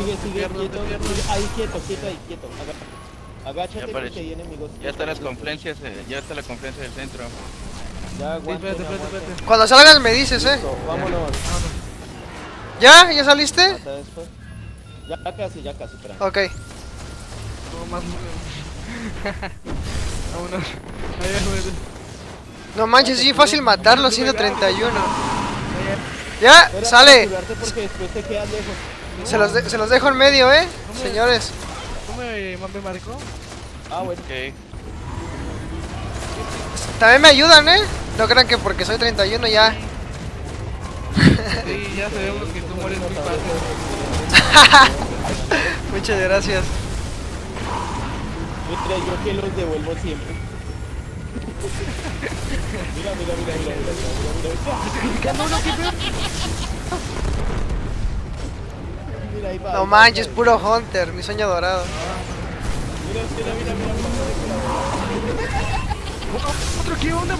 Sigue, quieto. Ahí, quieto. Agáchate porque hay enemigos. Ya está las confluencias, ya está la confluencia del centro. Ya, espérate. Cuando salgas me dices, listo, vámonos. ¿Ya? ¿Ya saliste? Hasta después. Ya casi, espera. Ok. No más. Vámonos. No manches, es fácil matarlo, 131. Ya, sale. Se los dejo en medio, señores. ¿Cómo me marcó? Ah, bueno. Okay. También me ayudan, No crean que porque soy 31 ya. Sí, ya sabemos que tú mueres muy fácil. Muchas gracias. Yo que los devuelvo siempre. Mira, no manches, puro Hunter, mi sueño dorado. Mira. ¿Qué onda?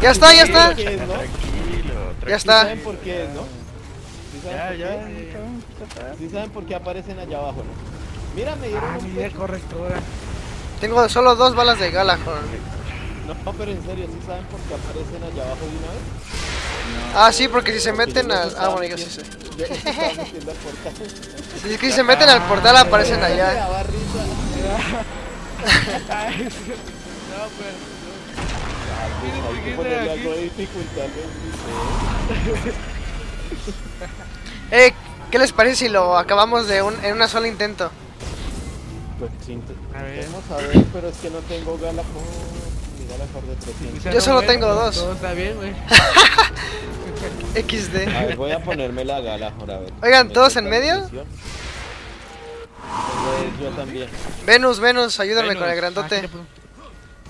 Ya está. Tranquilo. ¿Saben por qué es, no? ¿Sí saben por qué aparecen allá abajo, no? Mira, me dieron un pecho. Correctora. Tengo solo 2 balas de Galahorn. No, pero en serio, ¿sí saben por qué aparecen allá abajo de una vez? No. Ah, sí, porque si se meten al... Ah, bueno, yo sí sé. Si es que si se meten al portal aparecen allá. ¿Qué les parece si lo acabamos en una sola intento? Pues a ver, pero es que no tengo Galahorn, ni Galahorn de 300. Yo solo tengo 2. Todo está bien, güey. XD. A ver, voy a ponerme la Galahorn, a ver. Oigan, ¿todos en medio? Yo también. Venus, ayúdame con el grandote.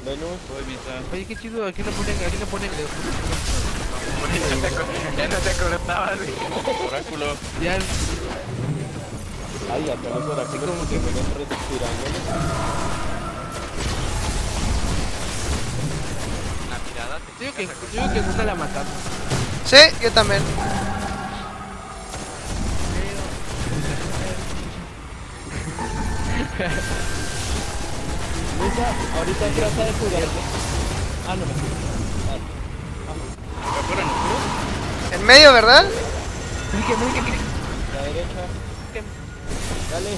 Venus, voy mitad. Oye, qué chido, aquí lo ponen. Ya no te acordabas, güey. Oráculo. Ya. Ay, acá los oráculos como que fueron retirándolos. La mirada te digo que gusta la matamos. Sí, yo también. Luisa, ahorita trata de jugar. Ah, no me acuerdo. En medio, ¿verdad? Miren. La derecha. Dale.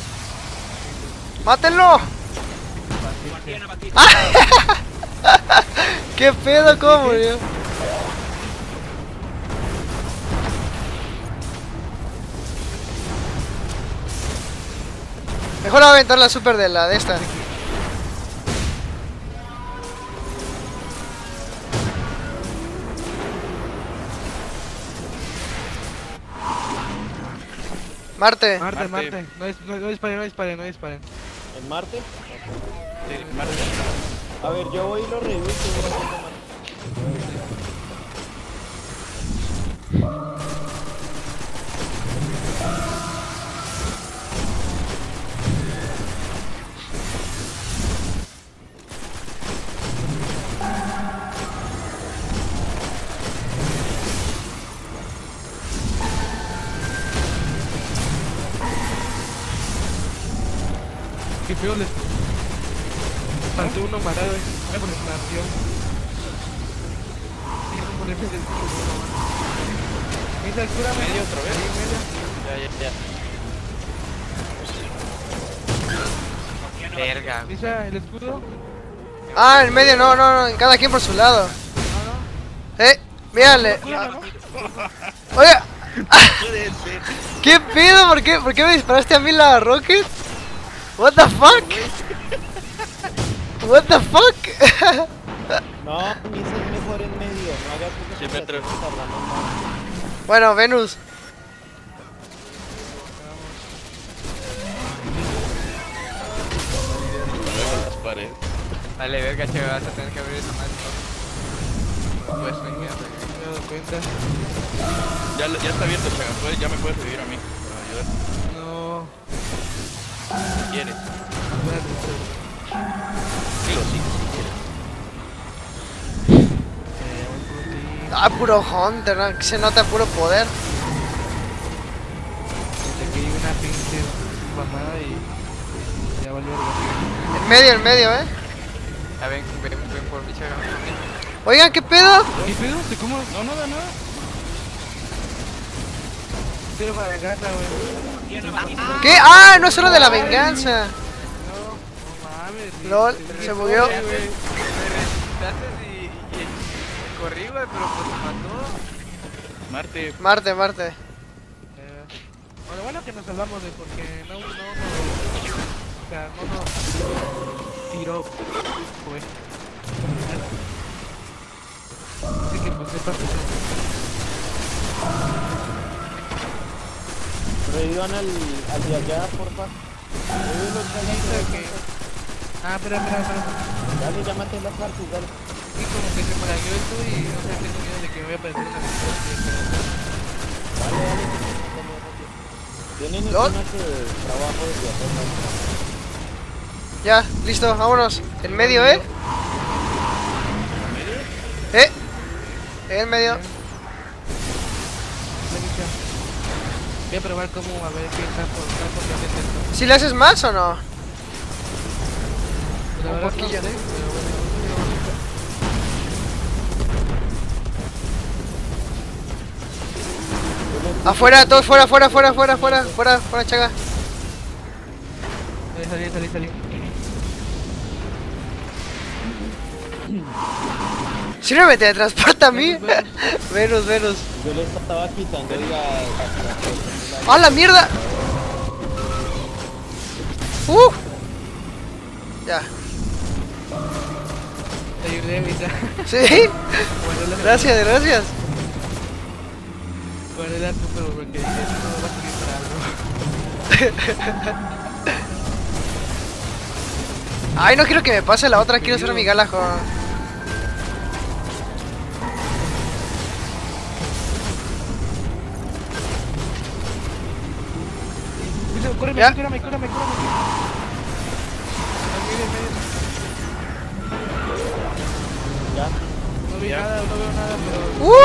¡Mátenlo! ¡Ah! ¡Qué pedo, cómo murió! Mejor aventar la super de la de esta. Marte. No disparen. ¿En Marte? Sí, Marte. A ver, yo voy y lo reviso. Feo les faltó uno matado en presentación. Esa altura medio otra vez. Ya. Verga. ¿Misa el escudo? Ah, en medio no, en cada quien por su lado. Mírale. Oye. ¿Qué pedo? ¿Por qué me disparaste a mí la rocket? What the fuck? What the fuck? No, mi es mejor en medio, no hagas eso. Sí, metro. Bueno, Venus. Las paredes. Dale, verga, che, vas a tener que abrir esa madre. No puedes venir, me he dado cuenta. Ya está abierto, che, ya me puedes seguir a mí para ayudar. No. Si quieres, sí, si quieres. Ah, puro Hunter, que se nota puro poder. pinche mamada y ya valió el... en medio, a ver, ven por dicha. Oigan, ¿qué pedo? ¿Qué pedo? ¿Te cómo? No, nada, nada. Pero para venganza, güey. ¿Qué? Ah, no es solo de la venganza. No, no mames. LOL, se bugueó. Me resucitaste y corrí, güey, pero pues mató. Marte. Bueno, bueno que nos salvamos de porque no, o sea, no tiró, güey. Así que pues sepa revivan al de allá, porfa. Ah, espera. Dale, llámate a las partes, dale. Sí, como que se malagueó esto y no sé, tengo miedo de que me voy a perder una cosa. Vale. Tienen el trabajo de ya, listo, vámonos. En medio, en medio. Voy a probar cómo a ver qué está por qué hacer esto. ¿Si le haces más o no? Pero un poquillo, no sé, pero bueno. Afuera, todos fuera, chaga. Salí. Sírveme, te transporta a mí. Menos. Yo le estaba quitando la... ¡A la mierda! ¡Uh! Ya. Te ayudé, Vita. ¿Sí? Gracias. Guardé el arco, pero porque dije, esto va a salir para algo. Ay, no quiero que me pase la otra, quiero ser mi Galajo. Cúrame. No vi nada, pero...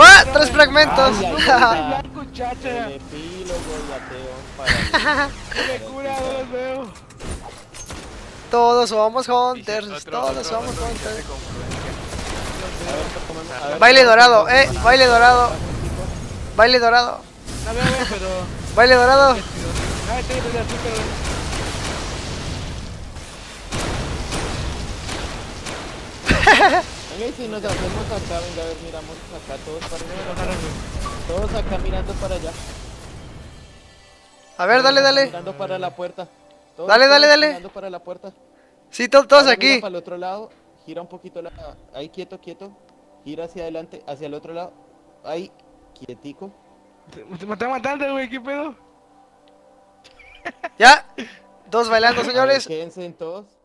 ¡Ah! ¡Tres fragmentos! ¡Ja! Todos somos hunters. Baile dorado. Baile dorado. Si nos hacemos acá, venga, a ver, miramos acá todos para allá. Todos acá mirando para allá. A ver, dale. Mirando para la puerta. Todos dale. Mirando para la puerta. Sí, todos ahora aquí. Para el otro lado, gira un poquito la... Ahí, quieto. Gira hacia adelante, hacia el otro lado. Ahí, quietico. Me está matando, güey, ¿qué pedo? Ya, dos bailando, señores. Ver, quédense en todos.